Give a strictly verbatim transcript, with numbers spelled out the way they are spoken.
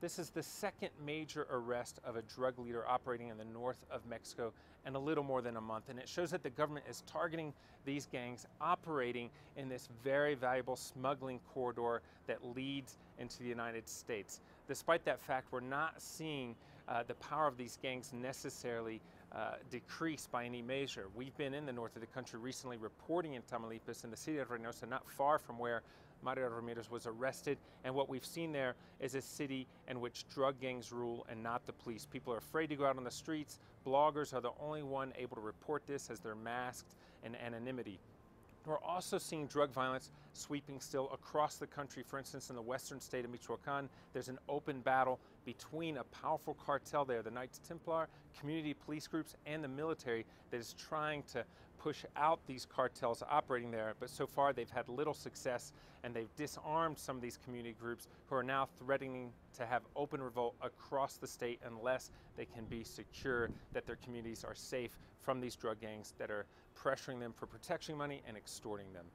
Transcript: This is the second major arrest of a drug leader operating in the north of Mexico in a little more than a month. And it shows that the government is targeting these gangs operating in this very valuable smuggling corridor that leads into the United States. Despite that fact, we're not seeing uh, the power of these gangs necessarily uh, decrease by any measure. We've been in the north of the country recently reporting in Tamaulipas, in the city of Reynosa, not far from where Mario Ramirez was arrested, and what we've seen there is a city in which drug gangs rule and not the police. People are afraid to go out on the streets. Bloggers are the only one able to report this as they're masked in anonymity. We're also seeing drug violence sweeping still across the country. For instance, in the western state of Michoacan, there's an open battle between a powerful cartel there, the Knights Templar, community police groups, and the military that is trying to push out these cartels operating there. But so far, they've had little success, and they've disarmed some of these community groups who are now threatening to have open revolt across the state unless they can be secure that their communities are safe from these drug gangs that are pressuring them for protection money and extorting them.